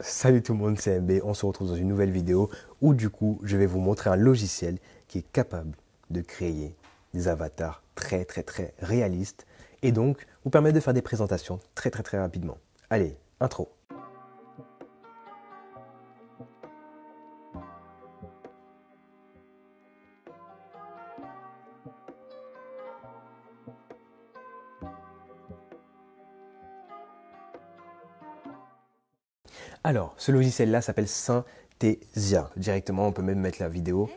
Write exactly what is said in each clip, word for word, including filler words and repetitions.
Salut tout le monde, c'est M B, on se retrouve dans une nouvelle vidéo où du coup je vais vous montrer un logiciel qui est capable de créer des avatars très très très réalistes et donc vous permet de faire des présentations très très très rapidement. Allez, intro. Alors, ce logiciel-là s'appelle Synthesia. Directement, on peut même mettre la vidéo.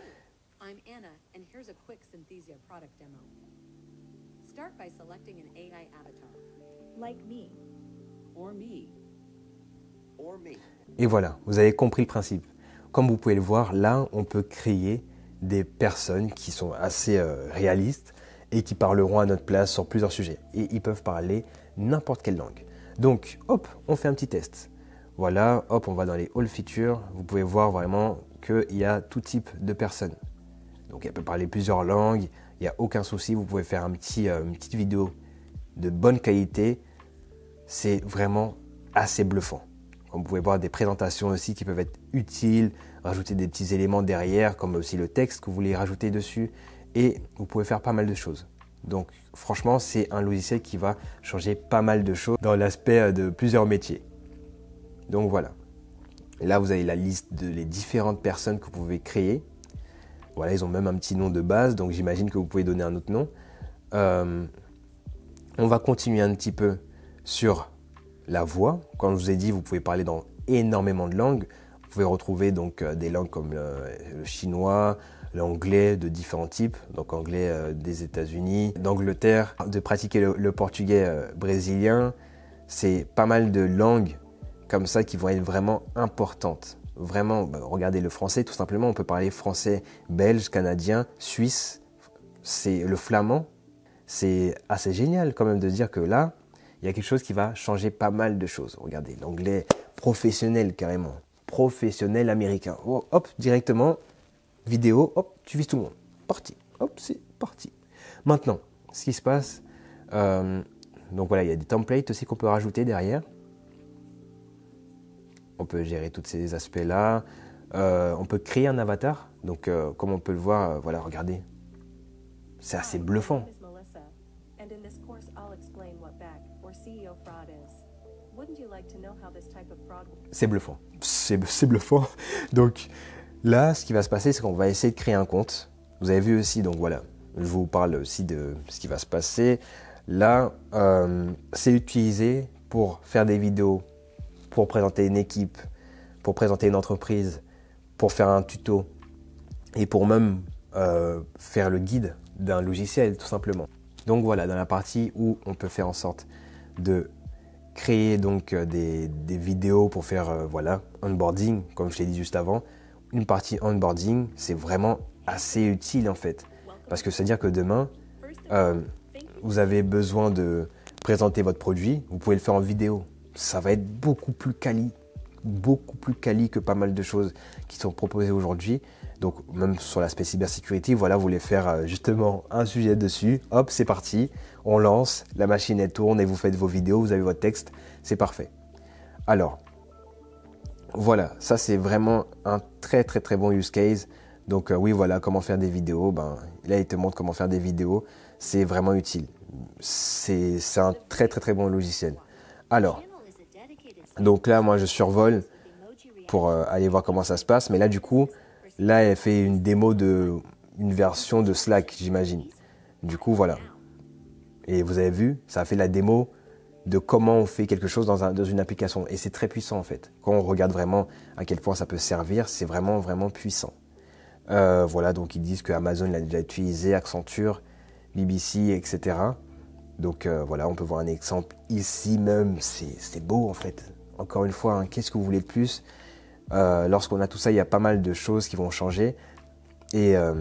Hey, I'm Anna, and here's a quick Synthesia product demo. Start by selecting an A I avatar, like me, or me, or me. Et voilà, vous avez compris le principe. Comme vous pouvez le voir, là, on peut créer des personnes qui sont assez euh, réalistes et qui parleront à notre place sur plusieurs sujets. Et ils peuvent parler n'importe quelle langue. Donc, hop, on fait un petit test. Voilà, hop, on va dans les All Features. Vous pouvez voir vraiment qu'il y a tout type de personnes. Donc, elle peut parler plusieurs langues. Il n'y a aucun souci. Vous pouvez faire un petit, euh, une petite vidéo de bonne qualité. C'est vraiment assez bluffant. Comme vous pouvez voir, des présentations aussi qui peuvent être utiles. Rajouter des petits éléments derrière, comme aussi le texte que vous voulez rajouter dessus. Et vous pouvez faire pas mal de choses. Donc, franchement, c'est un logiciel qui va changer pas mal de choses dans l'aspect de plusieurs métiers. Donc voilà, là vous avez la liste de les différentes personnes que vous pouvez créer. Voilà, ils ont même un petit nom de base, donc j'imagine que vous pouvez donner un autre nom. Euh, on va continuer un petit peu sur la voix. Comme je vous ai dit, vous pouvez parler dans énormément de langues. Vous pouvez retrouver donc euh, des langues comme le, le chinois, l'anglais de différents types, donc anglais euh, des États-Unis, d'Angleterre, de pratiquer le, le portugais euh, brésilien. C'est pas mal de langues comme ça qui vont être vraiment importantes. Vraiment, bah, regardez le français, tout simplement, on peut parler français, belge, canadien, suisse, c'est le flamand. C'est assez génial quand même de dire que là, il y a quelque chose qui va changer pas mal de choses. Regardez, l'anglais professionnel carrément, professionnel américain. Oh, hop, directement, vidéo, hop, tu vises tout le monde. Parti, hop, c'est parti. Maintenant, ce qui se passe, euh, donc voilà, il y a des templates aussi qu'on peut rajouter derrière. On peut gérer tous ces aspects-là. Euh, on peut créer un avatar. Donc, euh, comme on peut le voir, euh, voilà, regardez. C'est assez bluffant. C'est bluffant. C'est bluffant. Donc, là, ce qui va se passer, c'est qu'on va essayer de créer un compte. Vous avez vu aussi, donc voilà, je vous parle aussi de ce qui va se passer. Là, euh, c'est utilisé pour faire des vidéos, pour présenter une équipe, pour présenter une entreprise, pour faire un tuto et pour même euh, faire le guide d'un logiciel tout simplement. Donc voilà, dans la partie où on peut faire en sorte de créer donc des, des vidéos pour faire euh, voilà, onboarding, comme je l'ai dit juste avant, une partie onboarding, c'est vraiment assez utile en fait. Parce que c'est-à-dire que demain, euh, vous avez besoin de présenter votre produit, vous pouvez le faire en vidéo. Ça va être beaucoup plus quali, beaucoup plus quali que pas mal de choses qui sont proposées aujourd'hui. Donc, même sur l'aspect cybersécurité, voilà, vous voulez faire justement un sujet dessus. Hop, c'est parti, on lance, la machine elle tourne et vous faites vos vidéos, vous avez votre texte, c'est parfait. Alors, voilà, ça c'est vraiment un très très très bon use case. Donc euh, oui, voilà, comment faire des vidéos. Ben, là, il te montre comment faire des vidéos, c'est vraiment utile. C'est un très très très bon logiciel. Alors, donc là, moi, je survole pour euh, aller voir comment ça se passe. Mais là, du coup, là, elle fait une démo de une version de Slack, j'imagine. Du coup, voilà. Et vous avez vu, ça a fait la démo de comment on fait quelque chose dans, un, dans une application. Et c'est très puissant, en fait. Quand on regarde vraiment à quel point ça peut servir, c'est vraiment, vraiment puissant. Euh, voilà, donc ils disent que Amazon l'a déjà utilisé, Accenture, B B C, et cetera. Donc euh, voilà, on peut voir un exemple ici même. C'est beau, en fait. Encore une fois, hein, qu'est-ce que vous voulez de plus? euh, Lorsqu'on a tout ça, il y a pas mal de choses qui vont changer. Et euh,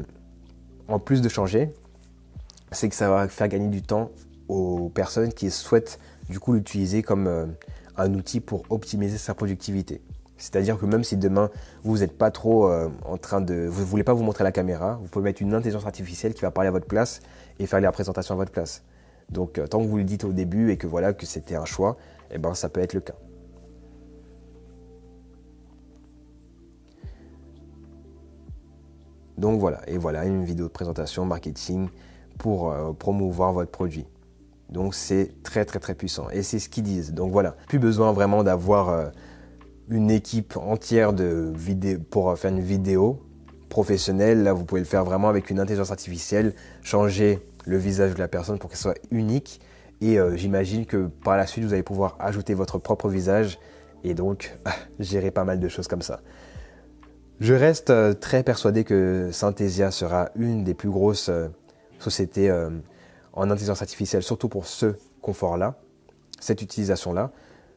en plus de changer, c'est que ça va faire gagner du temps aux personnes qui souhaitent du coup l'utiliser comme euh, un outil pour optimiser sa productivité. C'est-à-dire que même si demain, vous n'êtes pas trop euh, en train de... Vous ne voulez pas vous montrer à la caméra, vous pouvez mettre une intelligence artificielle qui va parler à votre place et faire la présentation à votre place. Donc, euh, tant que vous le dites au début et que voilà, que c'était un choix, eh ben, ça peut être le cas. Donc voilà, et voilà une vidéo de présentation marketing pour euh, promouvoir votre produit. Donc c'est très très très puissant et c'est ce qu'ils disent. Donc voilà, plus besoin vraiment d'avoir euh, une équipe entière de vidéo pour euh, faire une vidéo professionnelle. Là, vous pouvez le faire vraiment avec une intelligence artificielle, changer le visage de la personne pour qu'elle soit unique. Et euh, j'imagine que par la suite, vous allez pouvoir ajouter votre propre visage et donc gérer pas mal de choses comme ça. Je reste euh, très persuadé que Synthesia sera une des plus grosses euh, sociétés euh, en intelligence artificielle, surtout pour ce confort-là, cette utilisation-là.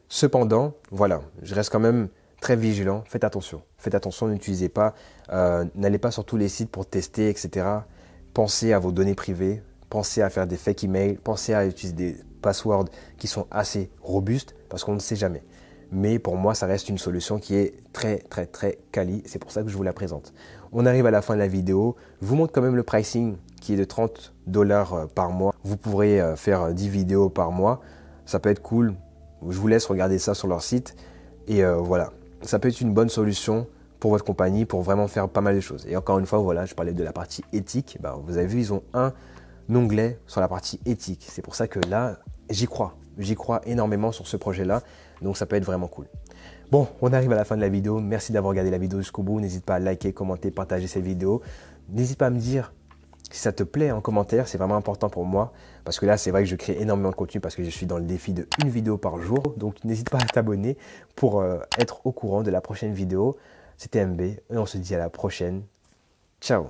Cependant, voilà, je reste quand même très vigilant. Faites attention, faites attention, n'utilisez pas, euh, n'allez pas sur tous les sites pour tester, et cetera. Pensez à vos données privées. Pensez à faire des fake emails, pensez à utiliser des passwords qui sont assez robustes parce qu'on ne sait jamais. Mais pour moi, ça reste une solution qui est très, très, très quali. C'est pour ça que je vous la présente. On arrive à la fin de la vidéo. Je vous montre quand même le pricing qui est de trente dollars par mois. Vous pourrez faire dix vidéos par mois. Ça peut être cool. Je vous laisse regarder ça sur leur site. Et euh, voilà, ça peut être une bonne solution pour votre compagnie pour vraiment faire pas mal de choses. Et encore une fois, voilà, je parlais de la partie éthique. Ben, vous avez vu, ils ont un... onglet sur la partie éthique. C'est pour ça que là, j'y crois. J'y crois énormément sur ce projet-là. Donc, ça peut être vraiment cool. Bon, on arrive à la fin de la vidéo. Merci d'avoir regardé la vidéo jusqu'au bout. N'hésite pas à liker, commenter, partager cette vidéo. N'hésite pas à me dire si ça te plaît en commentaire. C'est vraiment important pour moi. Parce que là, c'est vrai que je crée énormément de contenu parce que je suis dans le défi de une vidéo par jour. Donc, n'hésite pas à t'abonner pour euh, être au courant de la prochaine vidéo. C'était M B et on se dit à la prochaine. Ciao!